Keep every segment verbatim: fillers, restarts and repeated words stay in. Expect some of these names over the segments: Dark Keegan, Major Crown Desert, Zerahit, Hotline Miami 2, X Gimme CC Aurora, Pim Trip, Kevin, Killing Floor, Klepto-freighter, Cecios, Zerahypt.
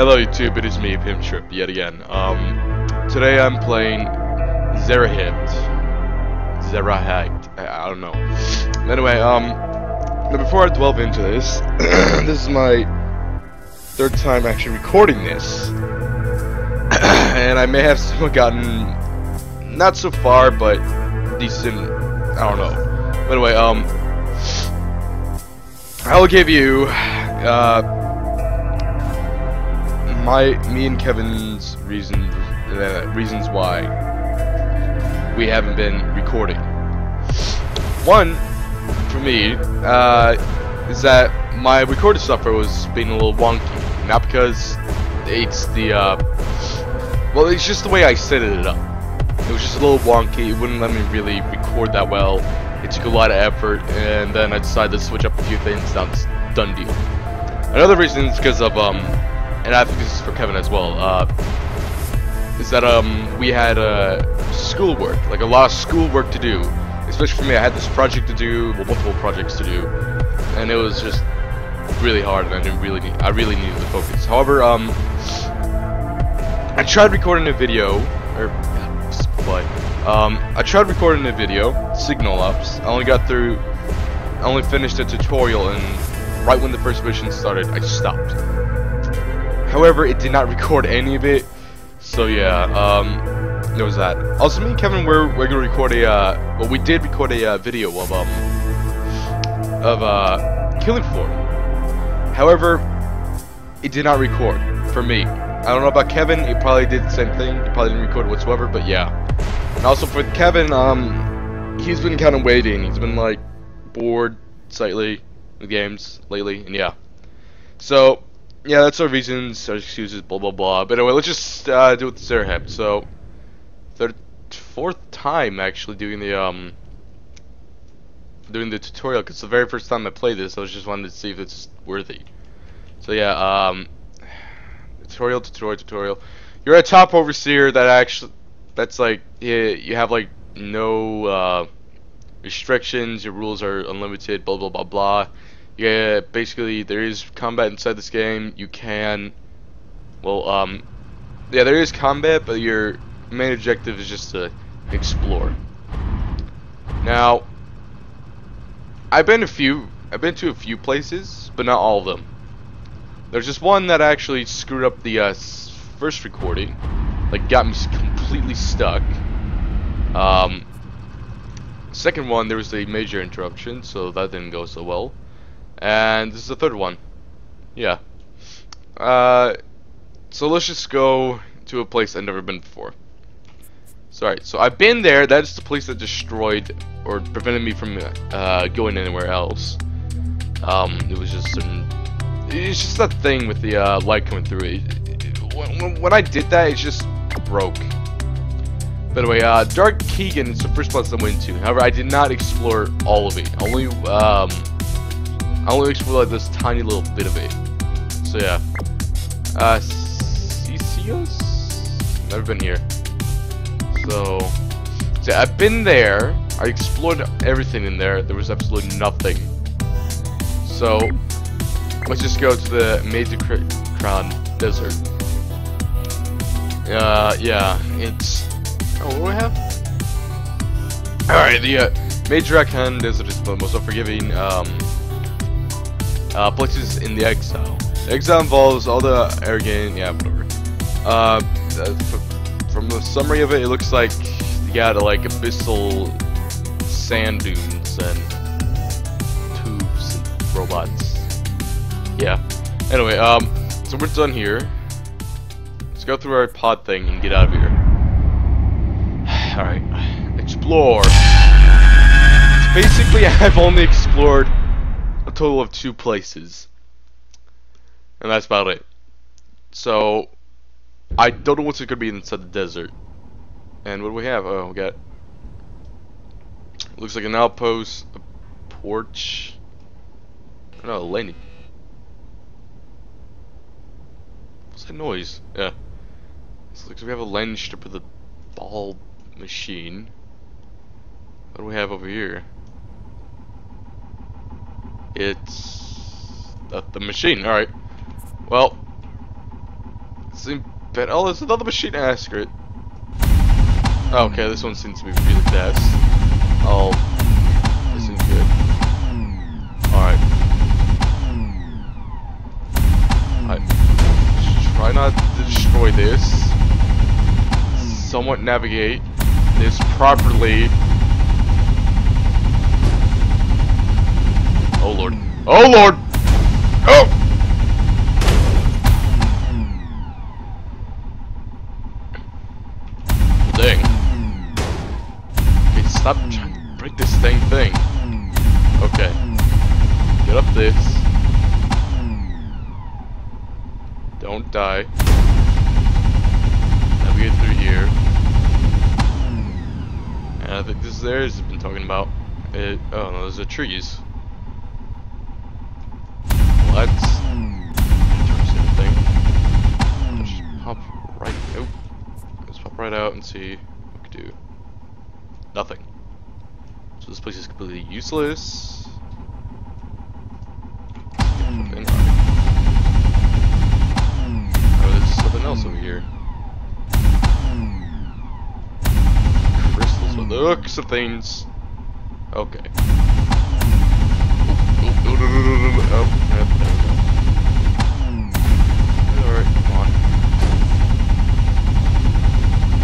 Hello YouTube, it is me, Pim Trip, yet again. Um, today I'm playing Zerahit. Zerahypt. I, I don't know. Anyway, um, now before I delve into this, this is my third time actually recording this, and I may have still gotten not so far, but decent. I don't know. But anyway, um, I will give you, uh. My, me and Kevin's reason, uh, reasons why we haven't been recording. One, for me, uh, is that my recorded software was being a little wonky. Not because it's the, uh, well, it's just the way I set it up. It was just a little wonky, it wouldn't let me really record that well. It took a lot of effort, and then I decided to switch up a few things, now it's done deal. Another reason is because of, um, and I think this is for Kevin as well, uh, is that um, we had uh, schoolwork, like a lot of schoolwork to do. Especially for me, I had this project to do, well, multiple projects to do, and it was just really hard, and I didn't really need, I really needed to focus. However, um, I tried recording a video, or but um, I tried recording a video, Signal Ops. I only got through, I only finished a tutorial, and right when the first mission started, I stopped. However, it did not record any of it, so yeah, um, there was that. Also, me and Kevin, we're, we're gonna record a, uh, well, we did record a, uh, video of, um, of, uh, Killing Floor. However, it did not record, for me. I don't know about Kevin, he probably did the same thing, he probably didn't record whatsoever, but yeah. And also for Kevin, um, he's been kind of waiting, he's been, like, bored slightly with games lately, and yeah. So, yeah, that's our reasons, our excuses, blah blah blah. But anyway, let's just uh, do it with Zerahypt. So, third, fourth time actually doing the um, doing the tutorial. Cause the very first time I played this, I was just wanted to see if it's worthy. So yeah, um, tutorial, tutorial, tutorial. You're a top overseer that actually, that's like, you, you have like no uh, restrictions. Your rules are unlimited. Blah blah blah blah. Yeah, basically there is combat inside this game. You can, well, um, yeah, there is combat, but your main objective is just to explore. Now, I've been a few, I've been to a few places, but not all of them. There's just one that actually screwed up the uh, first recording, like got me completely stuck. Um, second one, there was a major interruption, so that didn't go so well. And this is the third one. Yeah. Uh, so let's just go to a place I've never been before. Sorry. So I've been there. That's the place that destroyed or prevented me from uh, going anywhere else. Um, it was just some. It's just that thing with the uh, light coming through. It, it, it, when, when I did that, it just broke. But anyway, uh, Dark Keegan is the first place I went to. However, I did not explore all of it. Only. Um, I only explored like this tiny little bit of it. So yeah. Uh, Cecios? Never been here. So, so yeah, I've been there. I explored everything in there. There was absolutely nothing. So, let's just go to the Major Crown Desert. Uh, yeah, it's. Oh, what do we have? Alright, the uh, Major Crown Desert is the most unforgiving. Um. Uh, places in the exile. The exile involves all the arrogant, yeah, whatever. Uh, from the summary of it, it looks like you got like abyssal sand dunes and tubes and robots. Yeah. Anyway, um, so we're done here. Let's go through our pod thing and get out of here. All right, explore. So basically, I've only explored a total of two places, and that's about it. So I don't know what's going to be inside the desert. And what do we have? Oh, we got, looks like an outpost, a porch, I don't know, a landing. What's that noise? Yeah, this looks like we have a landing strip of the ball machine. What do we have over here? It's the machine. Alright. Well, seem better. Oh, there's another machine to ask it. Okay, this one seems to be really fast. Oh, this is good. Alright. Alright. Try not to destroy this. Somewhat navigate this properly. Oh lord. Oh lord! Oh! Stop trying to break this dang thing. Okay. Get up this. Don't die. Navigate through here. And I think this is the area I've been talking about. It, oh no, those are trees. Let's touch that thing. Let's just pop right out. Let's pop right out and see what we can do. Nothing. So this place is completely useless. Oh, there's something else over here. Crystals with the hooks of things. Okay. Oh, there we go. Alright, come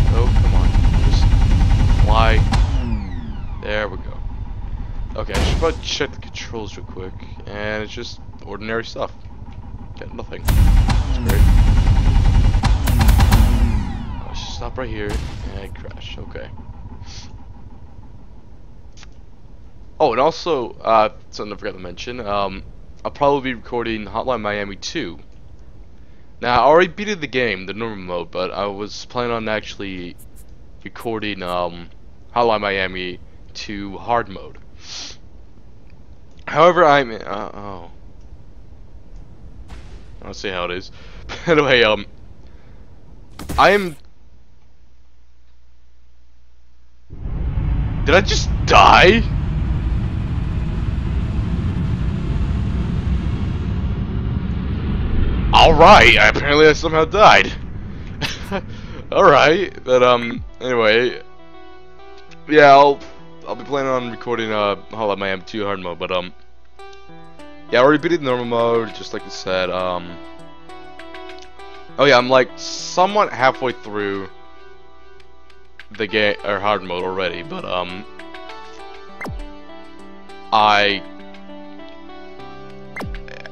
on. Oh, come on. Just fly. There we go. Okay, I should probably check the controls real quick. And it's just ordinary stuff. Got nothing. That's great. I should stop right here and crash. Okay. Oh, and also, uh, something I forgot to mention. Um, I'll probably be recording Hotline Miami two. Now, I already beat the game, the normal mode, but I was planning on actually recording um, Hotline Miami two hard mode. However, I'm uh, oh, I'll see how it is. Anyway, um, I am. Did I just die? All right. Apparently, I somehow died. All right, but um, anyway, yeah, I'll. I'll be planning on recording uh, Hotline Miami two hard mode, but um, yeah, I already beat it in normal mode, just like I said. Um, oh yeah, I'm like somewhat halfway through the game or hard mode already, but um, I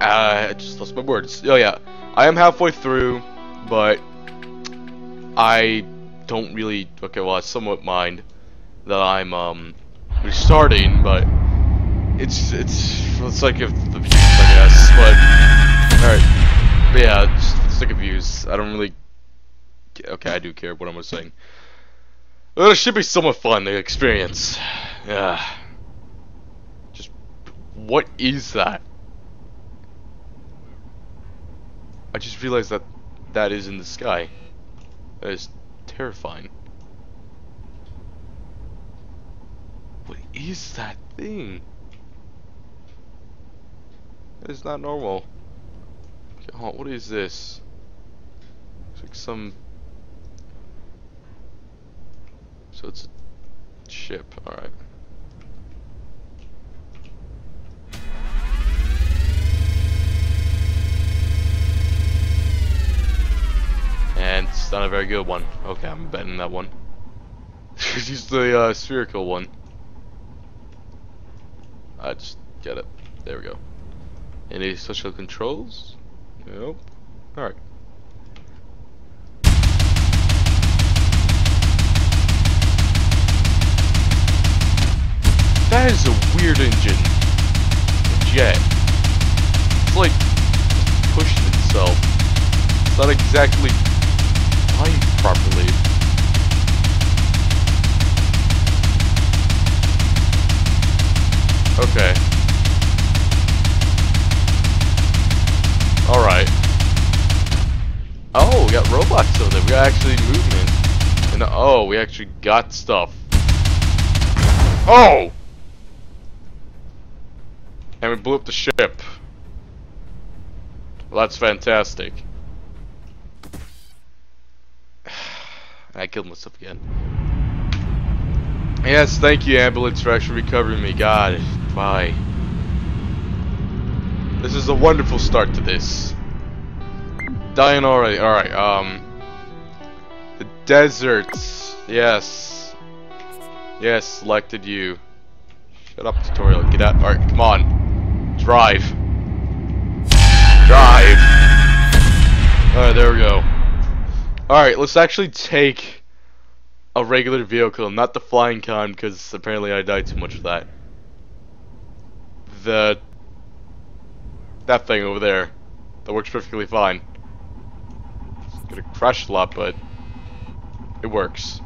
I just lost my words. Oh yeah, I am halfway through, but I don't really. Okay, well, I somewhat mind that I'm um. restarting, but it's it's it's like if the views, I guess. But all right, but yeah, it's, it's like a views. I don't really. Okay, I do care what I'm saying. Well, it should be somewhat fun to experience. Yeah. Just what is that? I just realized that that is in the sky. That is terrifying. What is that thing? That is not normal. Oh, what is this? It's like some. So it's a ship. All right. And it's not a very good one. Okay, I'm betting that one. Use the uh, spherical one. I just get it. There we go. Any special controls? Nope. Alright. That is a weird engine. A jet. It's like pushing itself. It's not exactly flying properly. Okay. Alright. Oh, we got robots over there. We got actually movement. And oh, we actually got stuff. Oh! And we blew up the ship. Well, that's fantastic. And I killed myself again. Yes, thank you, ambulance, for actually recovering me. God, bye. This is a wonderful start to this. Dying already. Alright, um... the deserts. Yes. Yes, selected you. Shut up, tutorial. Get out. Alright, come on. Drive. Drive. Alright, there we go. Alright, let's actually take a regular vehicle, not the flying kind, because apparently I died too much of that. The... that thing over there. That works perfectly fine. It's gonna crash a lot, but it works.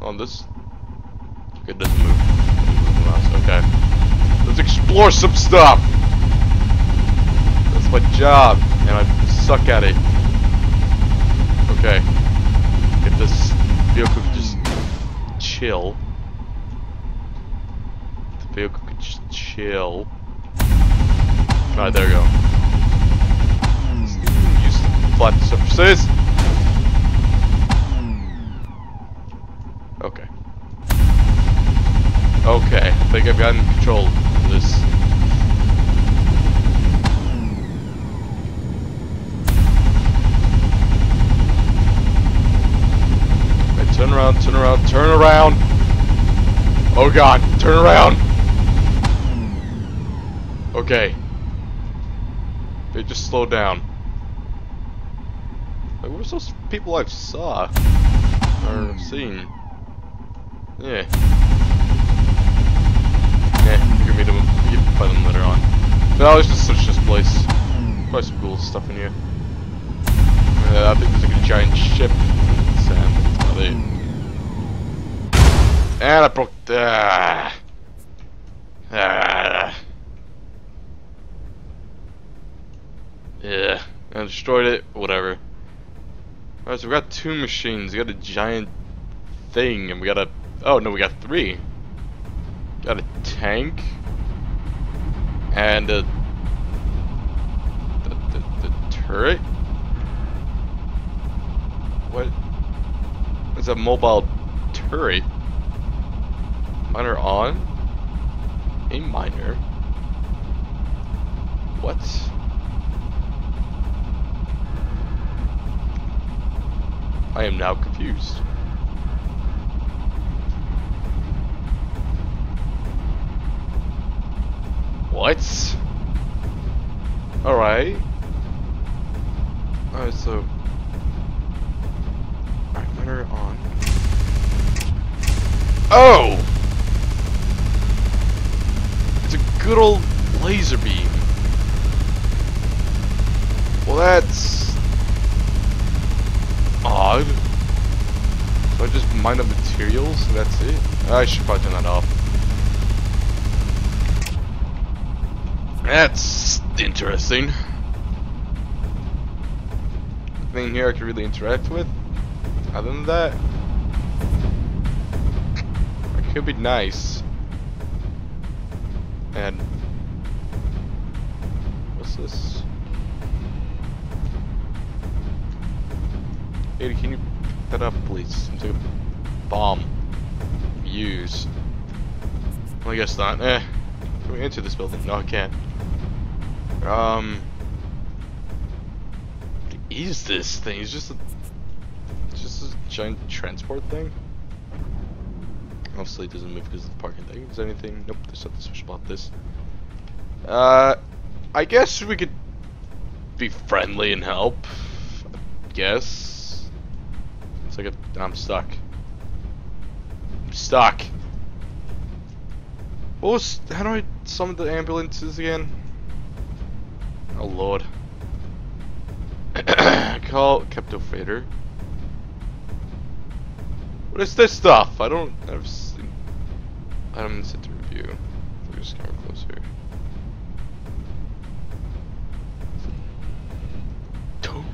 On this, it doesn't move. Okay, let's explore some stuff. That's my job, and I suck at it. Okay, if this vehicle could just chill, the vehicle could just chill. All right, there we go. Let's use the flat surfaces. Okay. Okay, I think I've gotten control of this. Okay, turn around, turn around, turn around! Oh god, turn around! Okay. They just slowed down. Like, where's those people I've saw? Or I've seen? Yeah. Yeah, you can meet them, you can find them later on. But I was just search this place. Probably some cool stuff in here. Uh, I think there's like a giant ship in the sand. That's about it. And I broke the. Uh, uh, yeah. I destroyed it, whatever. Alright, so we got two machines. We got a giant thing, and we got a. Oh no, we got three. Got a tank and a the, the, the turret. What? It's a mobile turret. Miner on. A miner. What? I am now confused. What? Alright. Alright, so. Alright, miner on. Oh! It's a good old laser beam. Well, that's odd. So I just mine up materials and that's it? I should probably turn that off. That's interesting. Thing here I can really interact with. Other than that, it could be nice. And what's this? Ada, can you pick that up, please? It's like a bomb. Use. Well, I guess not. Eh. Can we enter this building? No, I can't. Um, what is this thing? It's just a, it's just a giant transport thing. Obviously, it doesn't move because of the parking thing. Is there anything? Nope. There's nothing special about this. Uh, I guess we could be friendly and help. I guess. It's like a. I'm stuck. I'm stuck. What was? How do I summon the ambulances again? Oh lord. Call Klepto-freighter. What is this stuff? I don't I've seen I'm set to review. We're just coming closer. Two.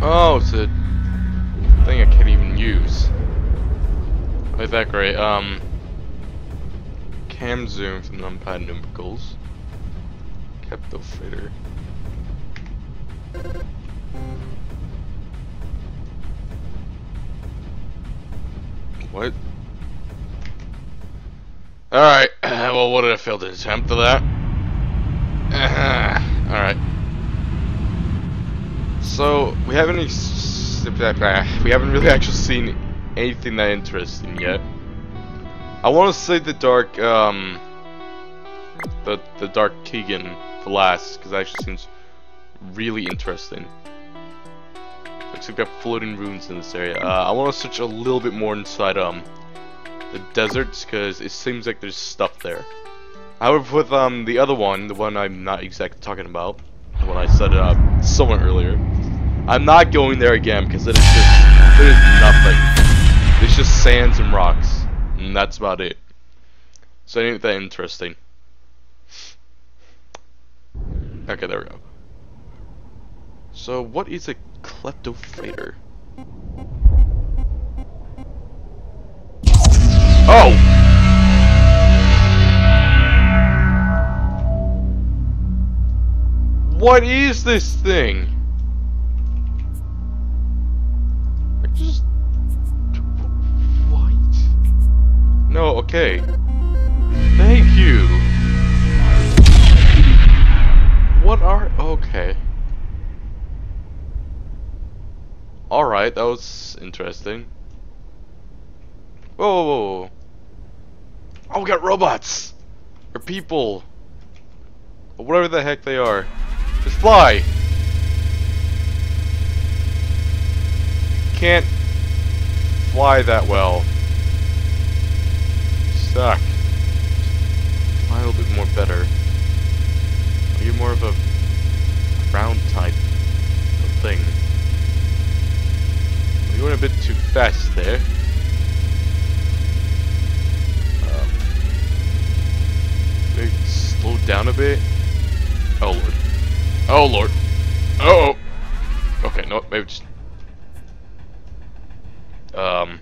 Oh, it's a thing I can't even use. Like that, great. Um Cam zoom from numpad numbicles. Klepto-freighter. What? Alright, well, what did I fail to attempt to that? Alright. So, we haven't we haven't really actually seen anything that interesting yet. I want to say the Dark, um... The, the Dark Keegan for last, because that actually seems really interesting. Looks like there are floating runes in this area. Uh, I want to search a little bit more inside, um... the deserts, because it seems like there's stuff there. However, with um the other one, the one I'm not exactly talking about, the one I set it up somewhat earlier, I'm not going there again because it is just there's nothing. It's just sands and rocks, and that's about it. So ain't that interesting? Okay, there we go. So what is a Klepto-freighter? Oh! What is this thing? I just... What? No, okay. Thank you! What are... Okay. Alright, that was interesting. Whoa, whoa, whoa. Oh, we got robots! Or people! Or whatever the heck they are. Just fly! Can't fly that well. Suck. Fly a little bit more better. You're more of a ground type of thing. You went a bit too fast there. Slow down a bit. Oh lord. Oh lord. Uh oh. Okay, no, maybe just. Um.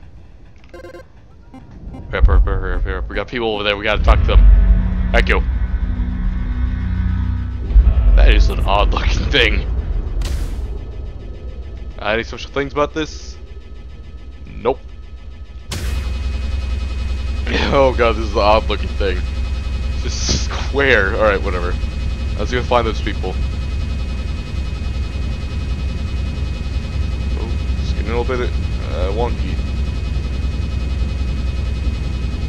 We got people over there. We gotta talk to them. Thank you. That is an odd-looking thing. Uh, any special things about this? Nope. Oh god, this is an odd-looking thing. Square. Alright, whatever. Let's go find those people. Oh, just getting a little bit uh, wonky.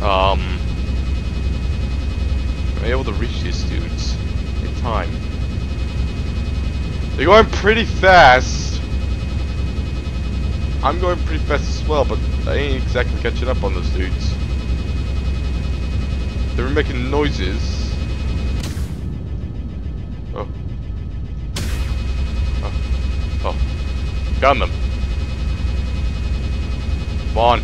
Um, am I able to reach these dudes in time? They're going pretty fast. I'm going pretty fast as well, but I ain't exactly catching up on those dudes. They were making noises. Oh. Oh. Oh. Got them. Come on.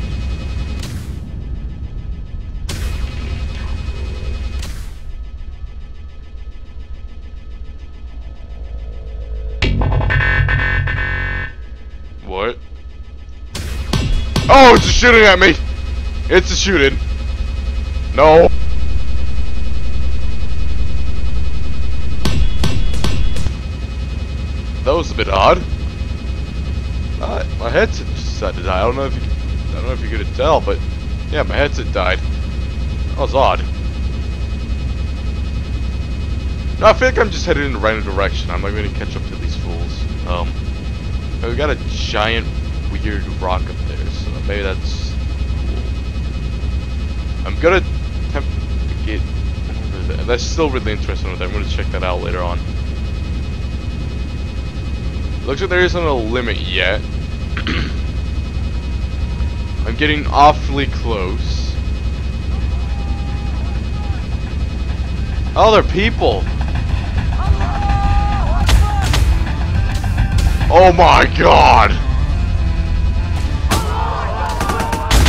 What? Oh, it's a shooting at me! It's a shooting. No. That was a bit odd. Uh, my headset decided to die. I don't know if you, I don't know if you could tell, but yeah, my headset died. That was odd. No, I feel like I'm just headed in the right direction. I'm not going to catch up to these fools. Um, we got a giant weird rock up there, so maybe that's cool. I'm gonna attempt to get over there. That's still really interesting. Over there. I'm gonna check that out later on. Looks like there isn't a limit yet. I'm getting awfully close. Oh, they're people! Oh my god!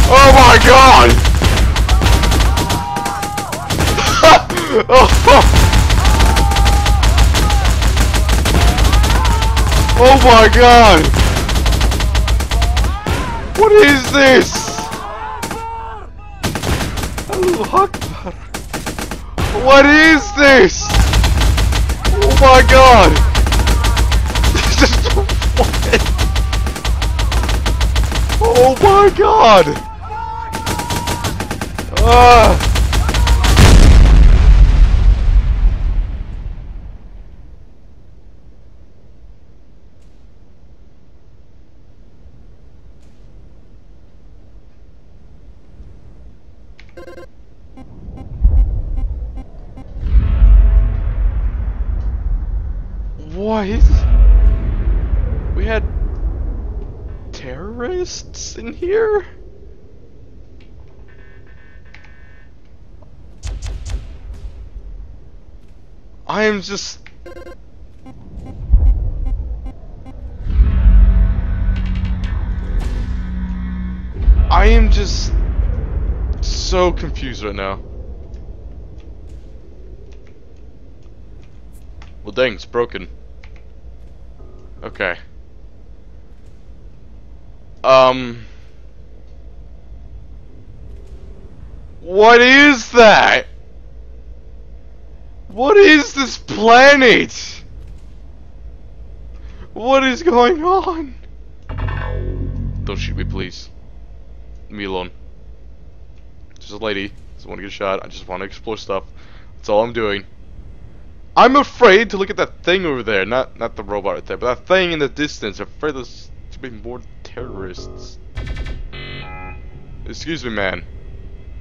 Oh my god! Oh! Oh my god! What is this? Hello, Hawk Potter. What is this? Oh my god! This is what? Oh my god! Ah! Uh. What? We had terrorists in here? I am just... I am just... so confused right now. Well dang, it's broken. Okay. Um. What is that? What is this planet? What is going on? Don't shoot me, please. Leave me alone. Just a lady. I just want to get a shot. I just want to explore stuff. That's all I'm doing. I'm afraid to look at that thing over there, not not the robot right there, but that thing in the distance. I'm afraid there's to be more terrorists. Excuse me, man.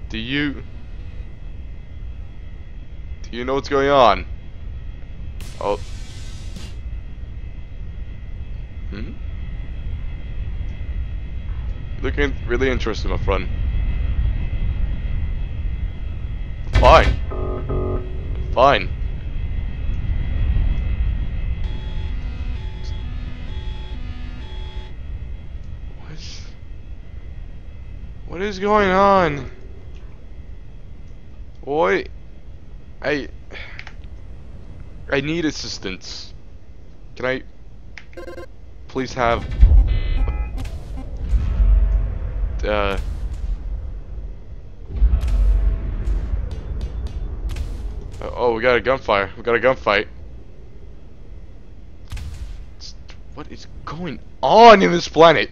Do you do you know what's going on? Oh. Hmm. You're looking really interesting, my friend. Fine. Fine. What is going on? Boy, I I need assistance. Can I please have uh Oh, we got a gunfire. We got a gunfight. What is going on in this planet?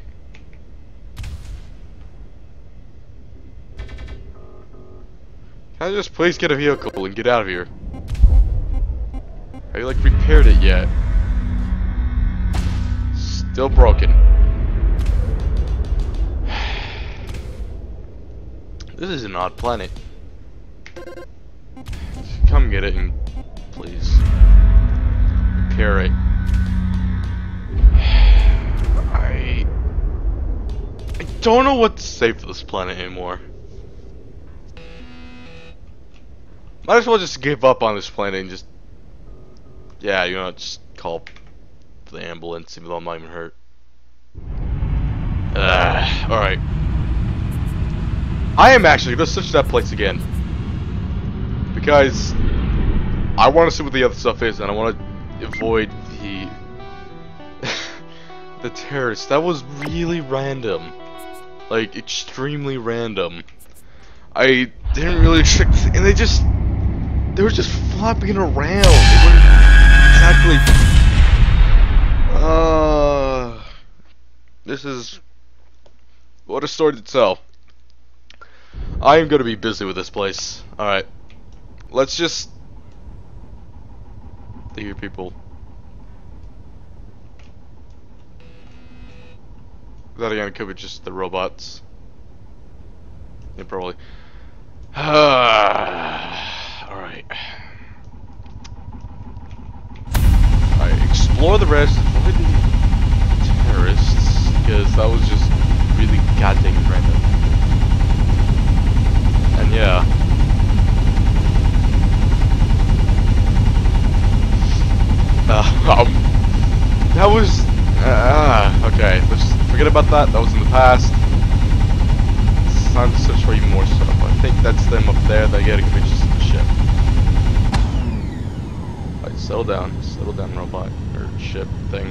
Can I just please get a vehicle and get out of here? Have you like repaired it yet? Still broken. This is an odd planet. Come get it and please repair it. I I don't know what to say for this planet anymore. Might as well just give up on this planet and just, yeah, you know, just call for the ambulance, even though I'm not even hurt. Uh, Alright. I am actually going to search that place again. Because I want to see what the other stuff is, and I want to avoid the, the terrorists. That was really random. Like, extremely random. I didn't really expect, and they just... they were just flopping around. They weren't exactly. Uh, this is what a story to tell. I am going to be busy with this place. All right, let's just. They hear people. That again could be just the robots. Yeah, probably. Alright. Alright, explore the rest. Avoid the terrorists, because that was just really goddamn random. And yeah. Uh, um, that was. Uh, okay, let's forget about that. That was in the past. It's time to search for even more stuff. I think that's them up there that get convictions in the ship. Alright, settle down. Settle down, robot. Or ship thing.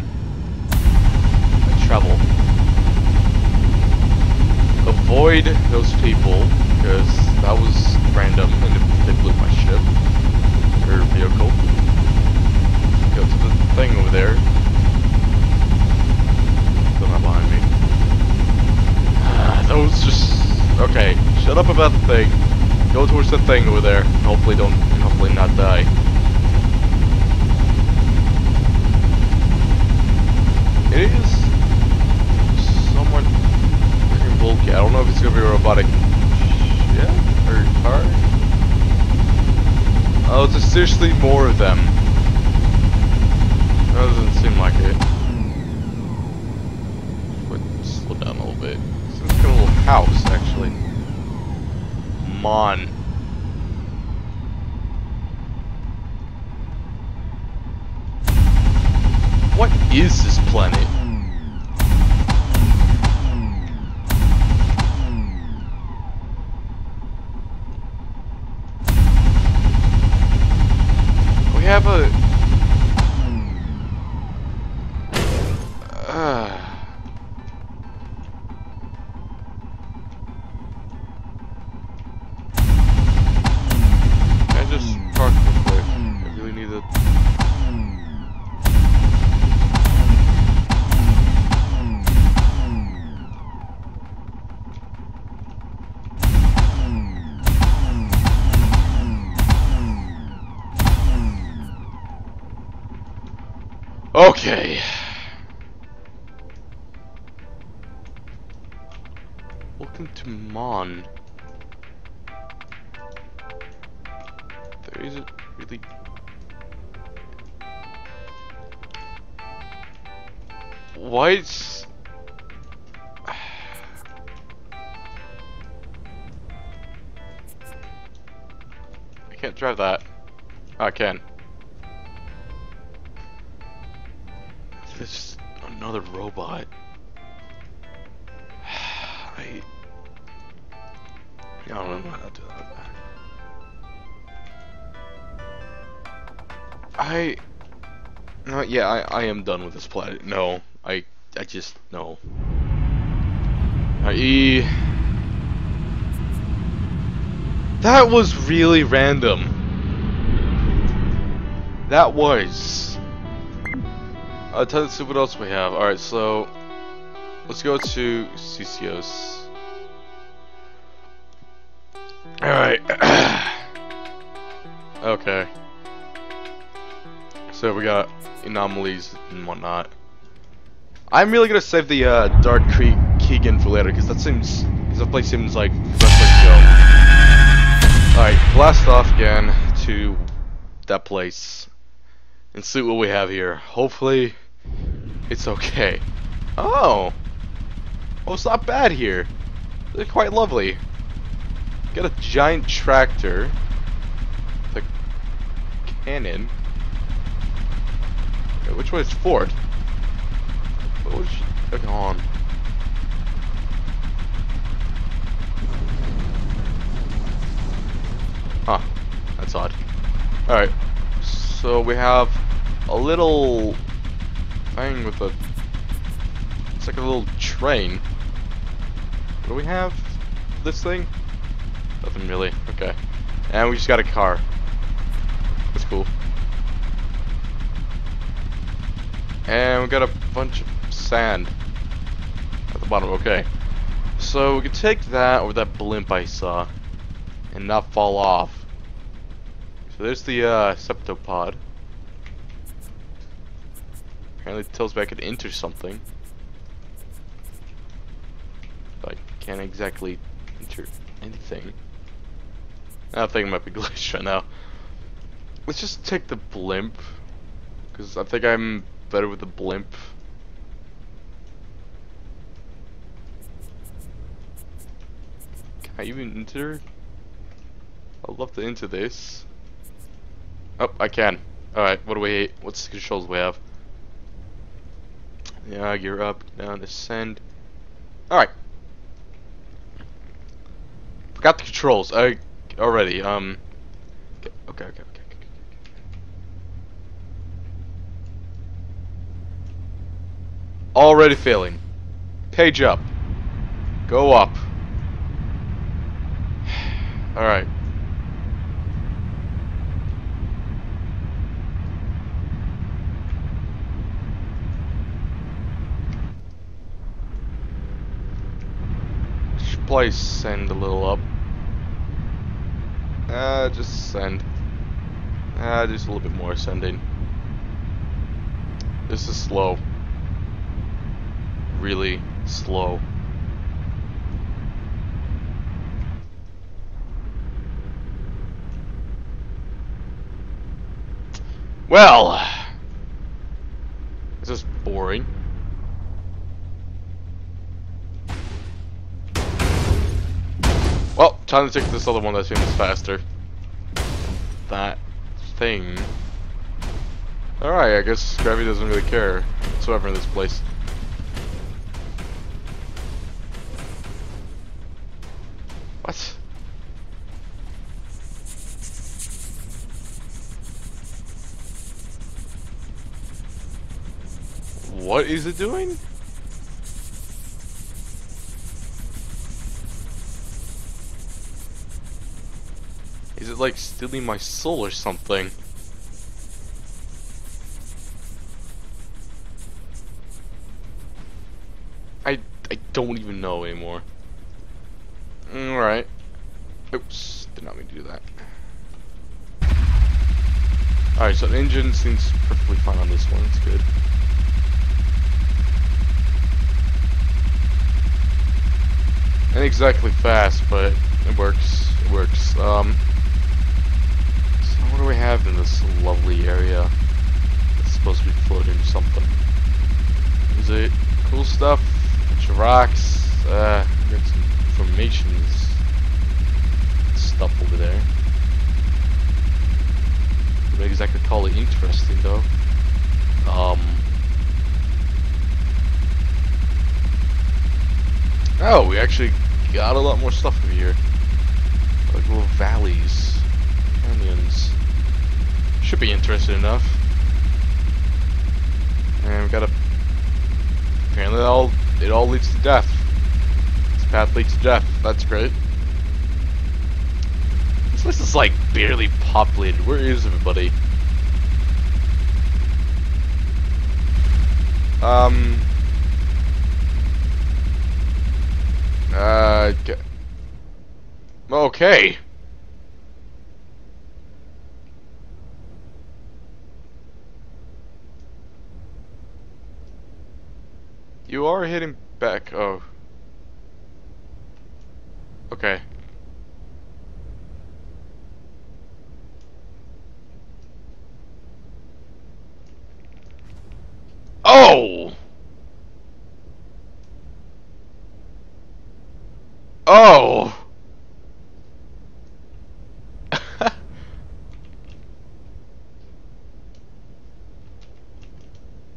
I travel. Avoid those people, because that was random and they blew my ship. up about the thing. Go towards the thing over there. Hopefully don't, hopefully not die. It is somewhat freaking bulky. I don't know if it's gonna be a robotic ship or car. Oh, there's seriously more of them. That doesn't seem like it. We'll slow down a little bit. So it's got a little house actually. Come on. What is this planet? We have a... Uh. Can I just park real quick? I really need a... Okay. Welcome to Mon. There isn't really. Why it's. I can't drive that. Oh, I can. This is another robot. I, I don't know how to do that. I no, yeah, I, I am done with this planet. No, I I just no. I That was really random. That was. Uh, time to see what else we have. Alright, so let's go to C C Os. Alright. Okay. So we got anomalies and whatnot. I'm really gonna save the uh, Dark Keegan for later, because that seems. Because that place seems like. Alright, blast off again to that place. And see what we have here. Hopefully it's okay. Oh! Oh, it's not bad here. They're quite lovely. Got a giant tractor. With a cannon. Okay, which way is Ford? What was she looking on? Huh. That's odd. Alright. So we have a little thing with a, it's like a little train. What do we have? This thing? Nothing really, okay. And we just got a car. That's cool. And we got a bunch of sand at the bottom, okay. So we can take that or that blimp I saw and not fall off. So there's the uh, septopod. Apparently it tells me I could enter something. But I can't exactly enter anything. That thing might be glitched right now. Let's just take the blimp. Because I think I'm better with the blimp. Can I even enter? I'd love to enter this. Oh, I can. Alright, what do we, what's the controls we have? Yeah, gear up, down, ascend. Alright. Forgot the controls, I, already, um. Okay, okay, okay, okay, okay. Already failing. Page up. Go up. Alright. Place send a little up. Uh, just send. Uh, just a little bit more sending. This is slow. Really slow. Well, this is boring. Well, time to take this other one that seems faster. That thing. Alright, I guess gravity doesn't really care whatsoever in this place. What? What is it doing? Is it like stealing my soul or something? I I don't even know anymore. Alright. Oops, did not mean to do that. Alright, so the engine seems perfectly fine on this one, it's good. Not exactly fast, but it works. It works. Um, so what do we have in this lovely area? It's supposed to be floating or something. Is it cool stuff? A bunch of rocks. Uh, we got some formations stuff over there. Wouldn't exactly call it interesting though. Um. Oh, we actually got a lot more stuff over here. Like little valleys, canyons. Should be interesting enough. And we got a. Apparently, it all it all leads to death. This path leads to death. That's great. This place is like barely populated. Where is everybody? Um. Uh, okay. You are hitting back. Oh. Okay. Oh. Oh!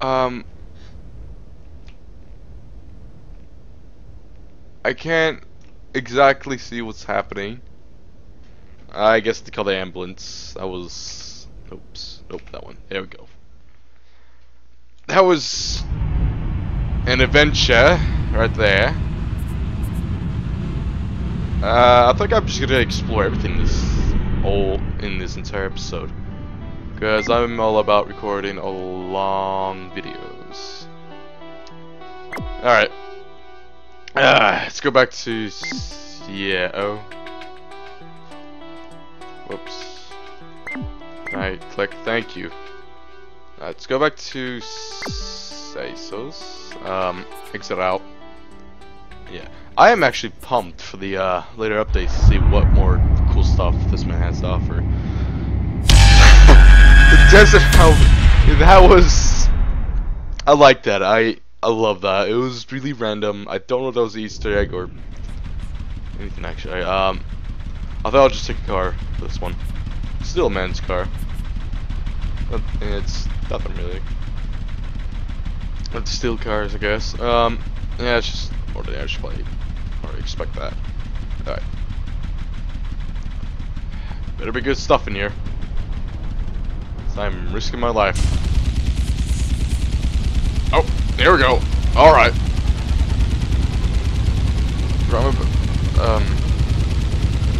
um... I can't exactly see what's happening. I guess to call the ambulance. That was... Oops. Nope, that one. There we go. That was... an adventure right there. Uh, I think I'm just gonna explore everything this whole in this entire episode, because I'm all about recording a long videos. All right, uh, let's go back to yeah. Oh, whoops. All right, click. Thank you. Right, let's go back to Seisos. Um, exit out. Yeah, I am actually pumped for the uh, later updates to see what more cool stuff this man has to offer. The desert, how that was, I like that. I I love that. It was really random. I don't know if that was an Easter egg or anything actually. Um, I thought I'll just take a car. This one, still a man's car, but it's nothing really. It's steel cars, I guess. Um, yeah, it's just. Or the edge plate. Or expect that. Alright. Better be good stuff in here. So I'm risking my life. Oh, there we go. Alright. Um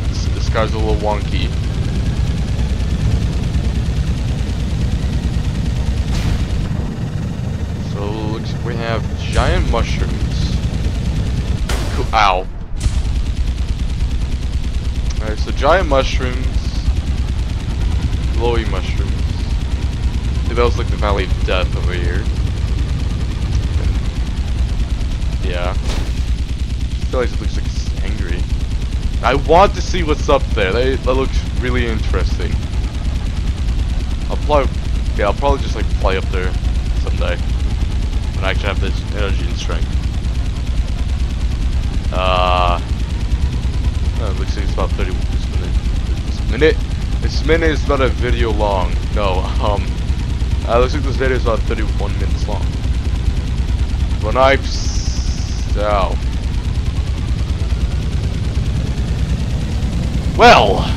this, this guy's a little wonky. So looks like we have giant mushrooms. Ow. Alright, so giant mushrooms, glowy mushrooms. It was like the Valley of Death over here. Yeah. Still like it looks like it's angry. I want to see what's up there. That, that looks really interesting. I'll fly. Yeah, I'll probably just like fly up there someday. When I actually have this energy and strength. Uh. It looks like it's about thirty this minute. This minute. This minute is not a video long. No. Um. Uh, it looks like this video is about thirty-one minutes long. When I. Ow. Well!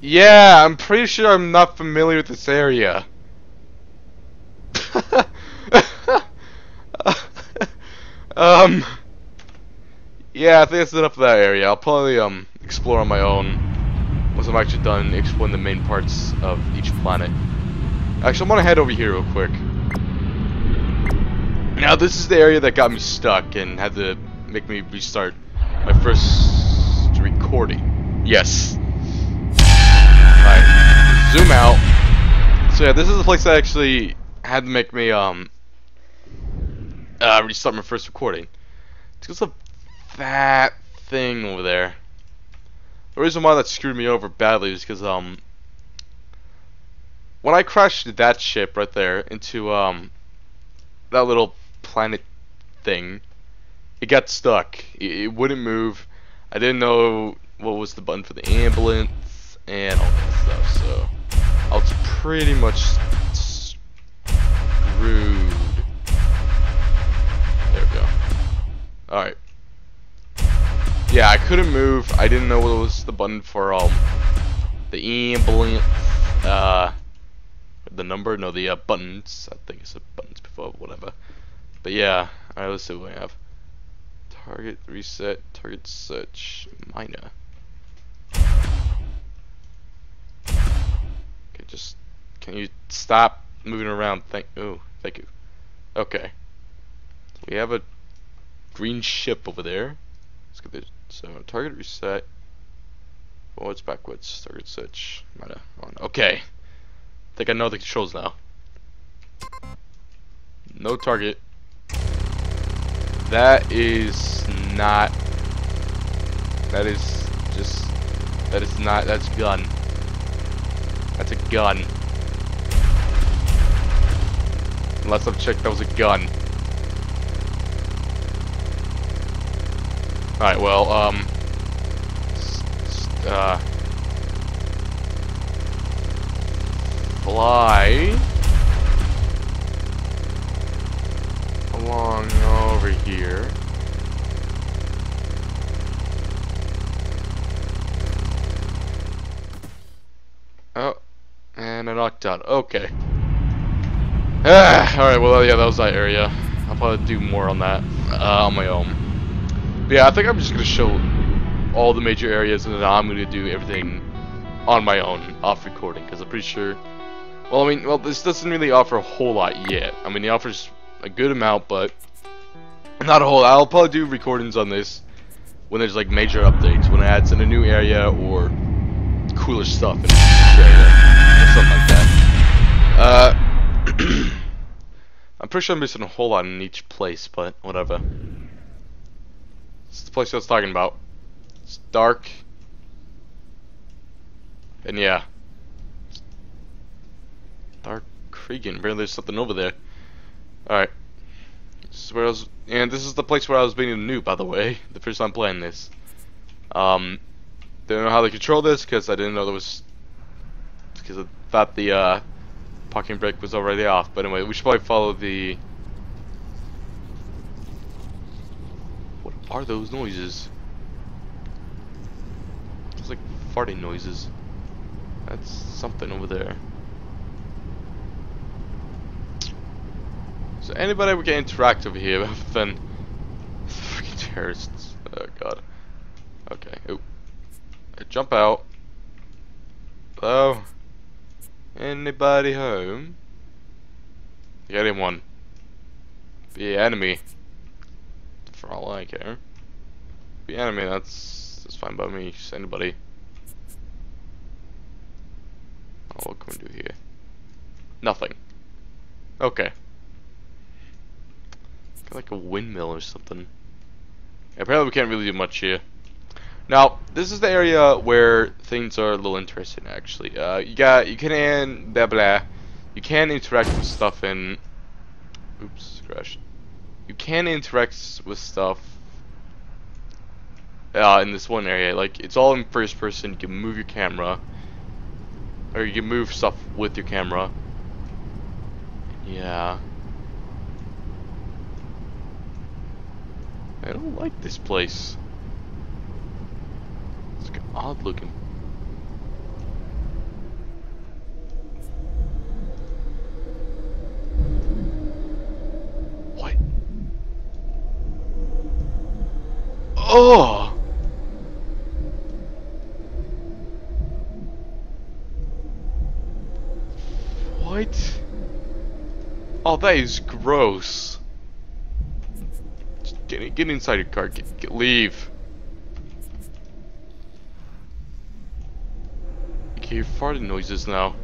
Yeah, I'm pretty sure I'm not familiar with this area. um... Yeah, I think that's enough of that area. I'll probably, um, explore on my own. Once I'm actually done exploring the main parts of each planet. Actually, I'm gonna head over here real quick. Now this is the area that got me stuck and had to make me restart my first recording. Yes. Alright. Zoom out. So yeah, this is the place that actually had to make me um uh, restart my first recording. It's because of that thing over there. The reason why that screwed me over badly is because um when I crashed that ship right there into um that little planet thing, it got stuck. It, it wouldn't move. I didn't know what was the button for the ambulance and all that stuff, so I was pretty much screwed. There we go. Alright. Yeah, I couldn't move. I didn't know what was the button for um the ambulance, uh the number, no, the uh, buttons. I think it's the buttons before, whatever. But yeah, alright, let's see what we have. Target reset, target search, minor. Okay, just, can you stop moving around? Thank, ooh, thank you. Okay. So we have a green ship over there. Let's get this. So, target reset. Oh, it's backwards. Target search, minor. Okay. I think I know the controls now. No target. That is not. That is just. That is not. That's gun. That's a gun. Unless I've checked, that was a gun. Alright, well, um. Uh. Fly along over here. Oh, and I knocked out. Okay. Ah, all right. Well, yeah, that was that area. I'll probably do more on that uh, on my own. But yeah, I think I'm just gonna show all the major areas, and then I'm gonna do everything on my own, off recording, because I'm pretty sure. Well, I mean, well, this doesn't really offer a whole lot yet. I mean, it offers a good amount, but not a whole lot. I'll probably do recordings on this when there's, like, major updates, when it adds in a new area or cooler stuff in this area or something like that. Uh, I'm pretty sure I'm missing a whole lot in each place, but whatever. This is the place I was talking about. It's dark. And, yeah. Dark Keegan, apparently there's something over there. Alright. This is where I was, and this is the place where I was being a noob, by the way. The first time playing this. Um, didn't know how to control this because I didn't know there was, because I thought the uh, parking brake was already off. But anyway, we should probably follow the. What are those noises? It's like farting noises. That's something over there. So anybody we can interact over here other than freaking terrorists. Oh god. Okay. Ooh. I jump out. Hello? Anybody home? Yeah, anyone. Be enemy. For all I care. The enemy, that's that's fine by me. Just anybody. Oh, what can we do here? Nothing. Okay. Got like a windmill or something. Apparently, we can't really do much here. Now, this is the area where things are a little interesting, actually. Uh, you got you can blah blah. You can interact with stuff in. Oops, crashed. You can interact with stuff. Uh, in this one area, like it's all in first person. You can move your camera, or you can move stuff with your camera. Yeah. I don't like this place. It's like odd looking. What? Oh! What? Oh, that is gross. Just get, get inside your car. Get, get, leave. I can hear farting noises now.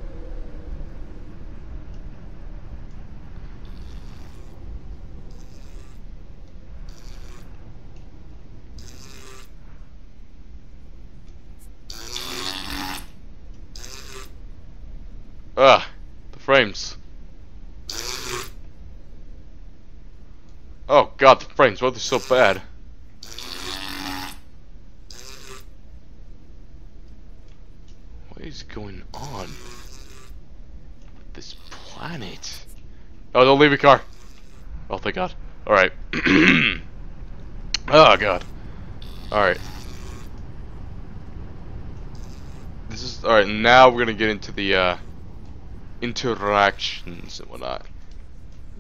Ugh. The frames. Oh god, the frames, why are they so bad? What is going on with this planet? Oh, don't leave your car. Oh, thank god. Alright. Oh god. Alright. This is alright, now we're gonna get into the uh interactions and whatnot.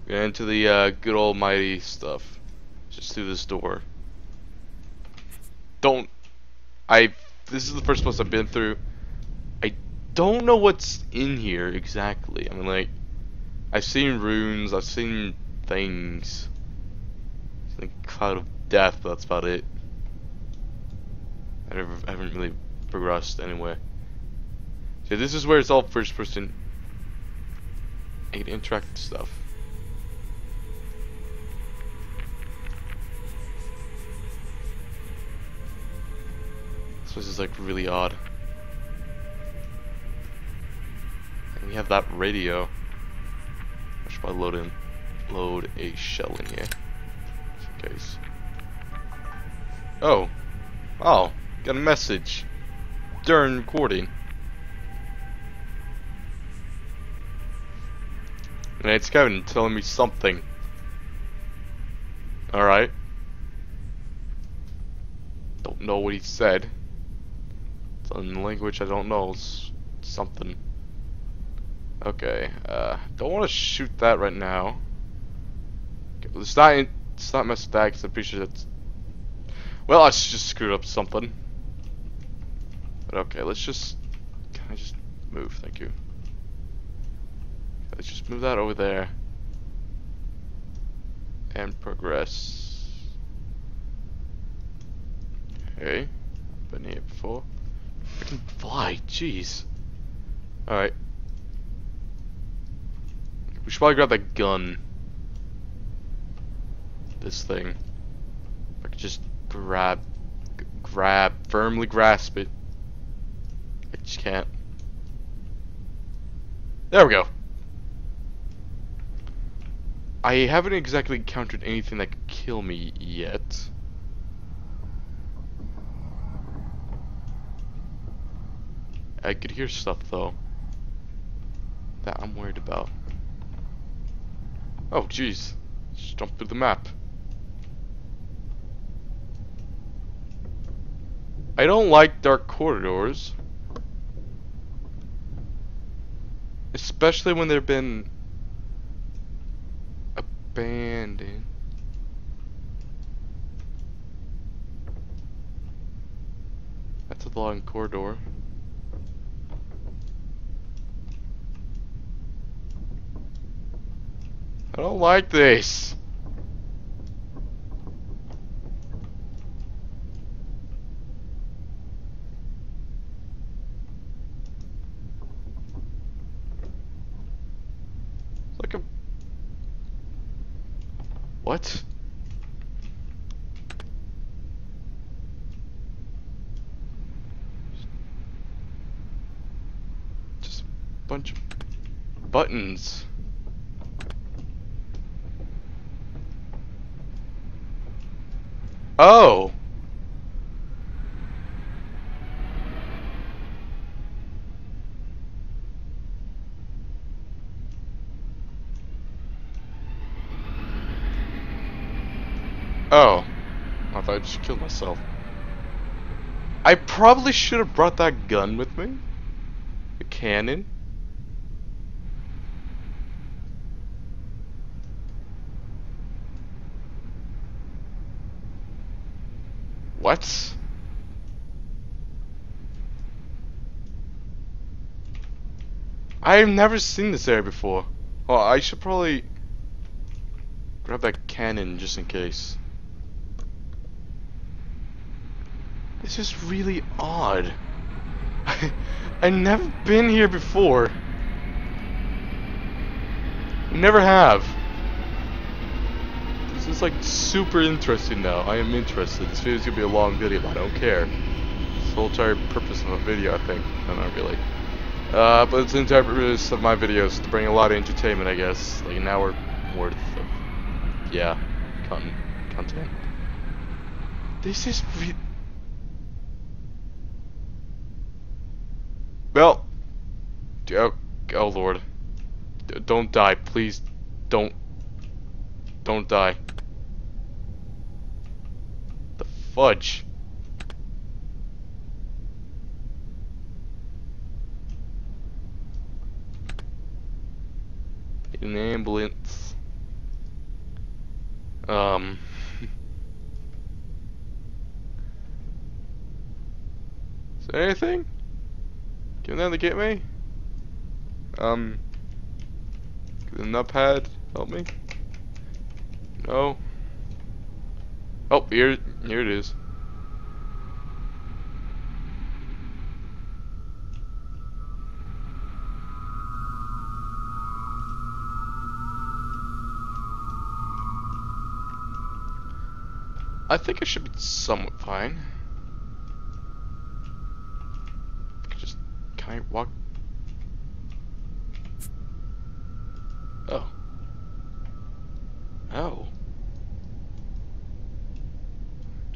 Get into the uh, good almighty stuff. Just through this door. Don't. I. This is the first place I've been through. I don't know what's in here exactly. I mean, like, I've seen runes. I've seen things. It's like a cloud of death. But that's about it. I, never, I haven't really progressed anywhere. So this is where it's all first person. I can interact with stuff. This is like really odd. And we have that radio. I should probably load in, load a shell in here, just in case. Oh, oh, got a message during recording. And it's Kevin telling me something. All right. Don't know what he said. In language I don't know, it's something. Okay, uh, don't want to shoot that right now. It's not. In, it's not my stacks. I'm pretty sure that's. Well, I just screwed up something. But okay, let's just. Can I just move? Thank you. Let's just move that over there. And progress. Okay, I've been here before. I can fly, jeez. Alright. We should probably grab that gun. This thing. If I could just grab, grab, firmly grasp it. I just can't. There we go. I haven't exactly encountered anything that could kill me yet. I could hear stuff though that I'm worried about. Oh jeez, just jump through the map. I don't like dark corridors, especially when they've been abandoned. That's a long corridor. I don't like this. What? Just a bunch of buttons. Oh! Oh. I thought I just killed myself. I probably should have brought that gun with me. The cannon. What? I've never seen this area before. Well, I should probably grab that cannon just in case. This is really odd. I, I've never been here before. Never have. This is like super interesting now. I am interested. This video's gonna be a long video, but I don't care. It's the whole entire purpose of a video, I think. No, not really. Uh, but it's the entire purpose of my videos, to bring a lot of entertainment, I guess. Like an hour worth of, yeah, con content. This is re- Well, oh, oh Lord, D don't die, please, don't, don't die. The fudge. Need an ambulance. Um. Is there anything? You know to get me? Um, the nut pad help me? No. Oh, here, here it is. I think I should be somewhat fine. I walk. Oh. Oh.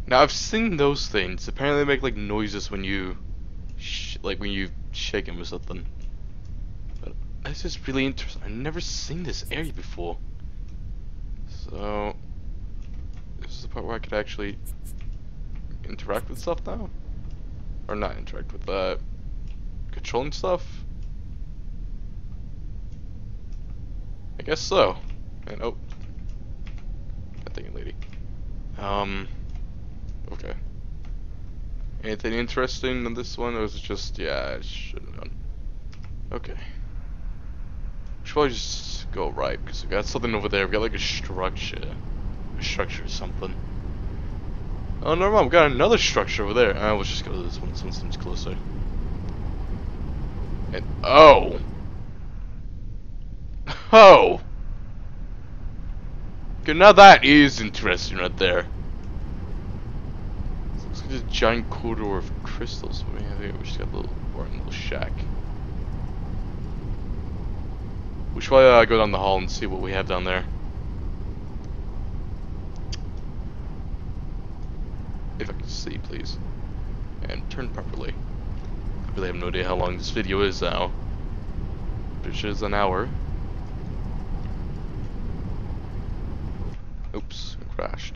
Now I've seen those things. Apparently, they make like noises when you, sh like when you shake them or something. But this is really interesting. I've never seen this area before. So this is the part where I could actually interact with stuff now, or not interact with that. Uh, Controlling stuff? I guess so. And oh, that thing, lady. Um. Okay. Anything interesting in this one, or is it just yeah? I should have done. Okay. Should probably just go right because we got something over there. We got like a structure, a structure or something. Oh no, mom, we got another structure over there. I will just go to this one. This one seems closer. And oh, oh, okay, now that is interesting right there. This looks like this giant corridor of crystals. I mean, I think we just got a little boring little shack. We should probably uh, go down the hall and see what we have down there. If I can see, please, and turn properly. I really have no idea how long this video is now. Which is an hour. Oops, I crashed.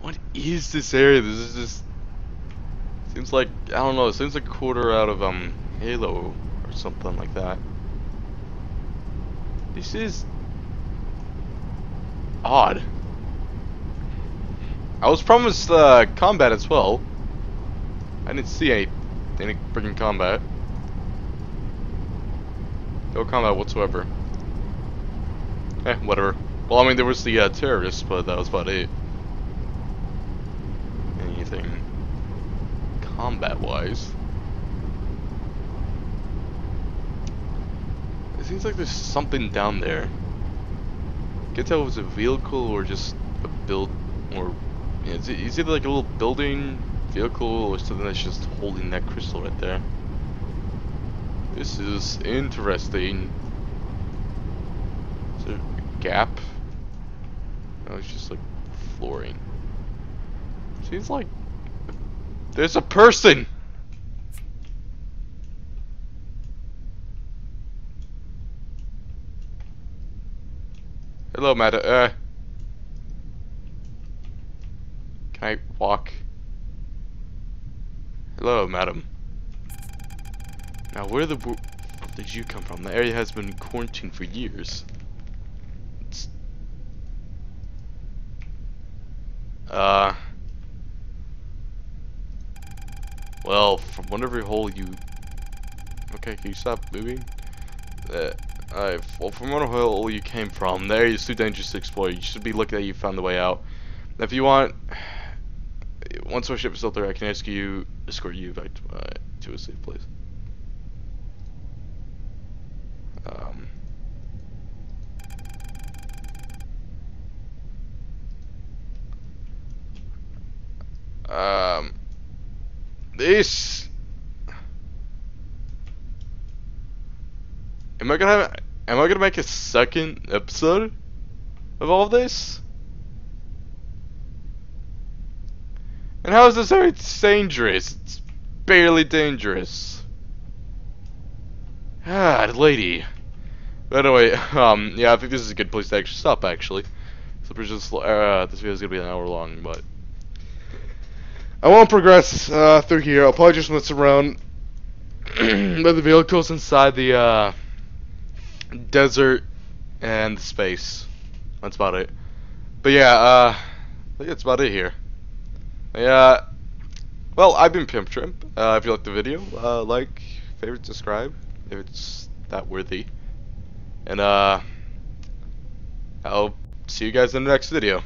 What is this area? This is just seems like I don't know. It seems like a quarter out of um Halo or something like that. This is odd. I was promised uh, combat as well. I didn't see any, any freaking combat. No combat whatsoever. Eh, whatever. Well, I mean, there was the uh, terrorists, but that was about it. Anything combat-wise. It seems like there's something down there. Can't tell if it was a vehicle or just a build, or you know, it's, it's either like a little building, vehicle, or something that's just holding that crystal right there. This is interesting. Is there a gap? No, it's just like flooring. Seems like there's a person. Hello, Matter. Uh, can I walk? Hello, madam. Now, where the w did you come from? The area has been quarantined for years. It's uh. Well, from whatever hole you. Okay, can you stop moving? Uh, Alright, well, from whatever hole you came from, the area is too dangerous to explore. You should be lucky that you found the way out. Now, if you want, once our ship is out there, I can ask you escort you back to, uh, to a safe place. Um. Um. This. Am I gonna have? Am I gonna make a second episode of all of this? And how is this area dangerous? It's barely dangerous. Ah, lady. But anyway, um, yeah, I think this is a good place to actually stop. Actually, so just, uh, this video is gonna be an hour long, but I won't progress uh, through here. I'll probably just mess around with the vehicles inside the uh, desert and space. That's about it. But yeah, uh, I think that's about it here. Yeah. Well, I've been Pimp Trip. Uh, if you liked the video, uh, like, favorite, subscribe if it's that worthy. And uh, I'll see you guys in the next video.